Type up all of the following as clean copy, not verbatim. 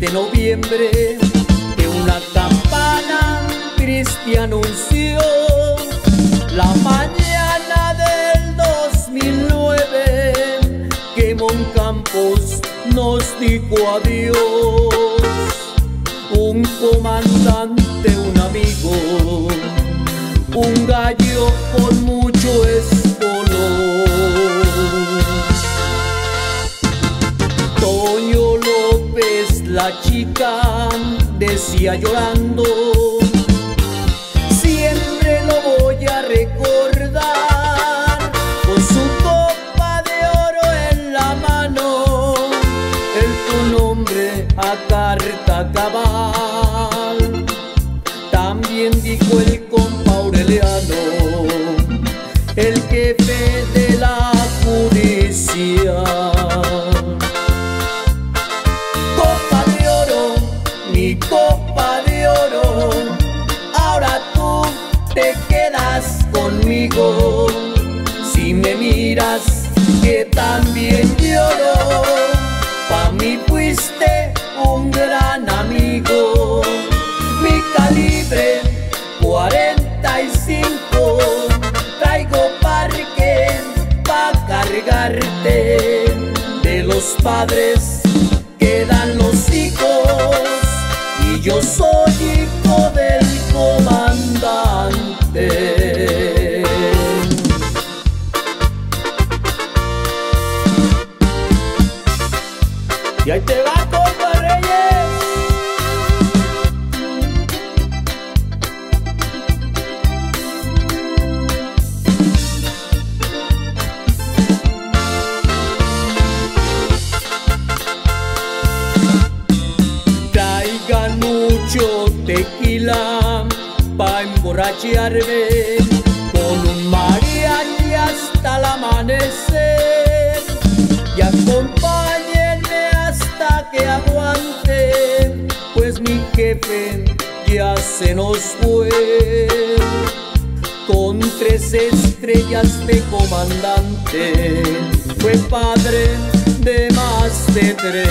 de noviembre, que una campana triste anunció la mañana del 2009, que Moncampos nos dijo adiós. Un comandante, un amigo, un gallo con mucho espolón. Toño López, la chica, decía llorando, siempre lo voy a recordar. Con su copa de oro en la mano, el tu nombre a carta cabal. También dijo el compa Aureliano, el jefe de la policía. Copa de oro, mi copa de oro, ahora tú te quedas conmigo. Si me miras que también lloro, pa' mí fuiste un gran amigo. Mi calibre 45, traigo parque pa' cargarte. De los padres quedan los hijos, y yo soy hijo del comandante. Y ahí te va, compa Reyes. Traigan mucho tequila pa' emborracharme, con un mariachi hasta el amanecer, y acompañarme que aguante, pues mi jefe ya se nos fue. Con 3 estrellas de comandante, fue padre de más de 3.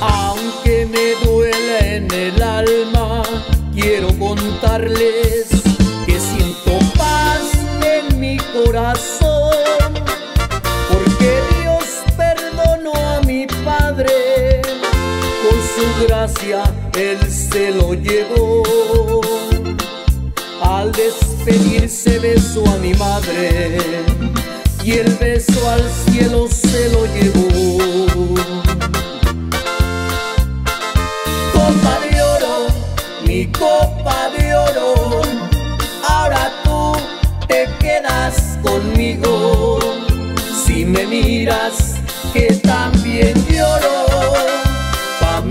Aunque me duele en el alma, quiero contarles que siento paz en mi corazón. Su gracia él se lo llevó. Al despedirse besó a mi madre, y el beso al cielo se lo llevó. Copa de oro, mi copa de oro, ahora tú te quedas conmigo. Si me miras que también lloro,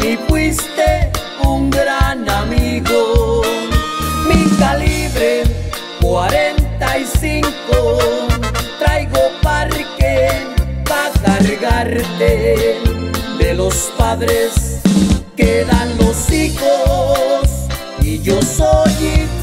y fuiste un gran amigo. Mi calibre 45, traigo parque pa' cargarte. De los padres quedan los hijos, y yo soy hijo.